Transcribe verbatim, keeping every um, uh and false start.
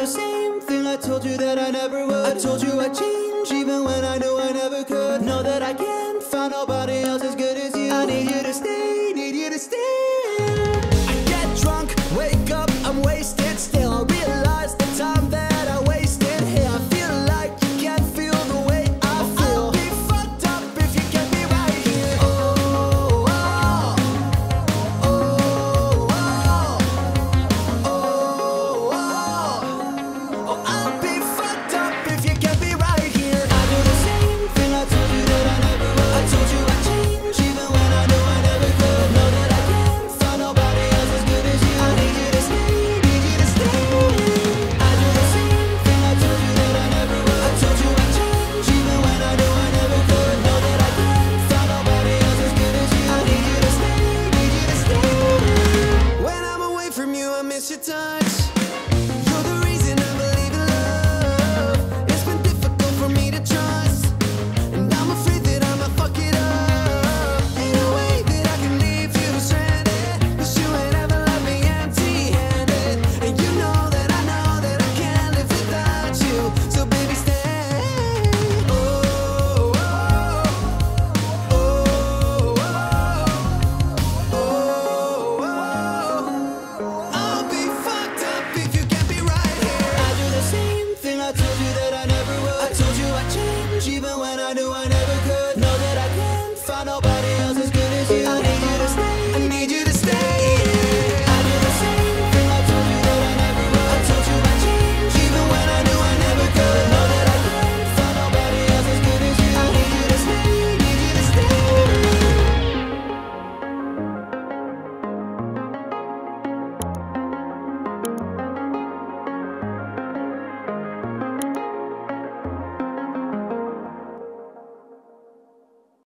the same thing I told you that I never would. I told you I'd change even when I knew I never could. Know that I can't find nobody else as good as you. I need you to stay, need you to stay. I get drunk, wake up, I'm wasted still. I realize the time that even when I knew I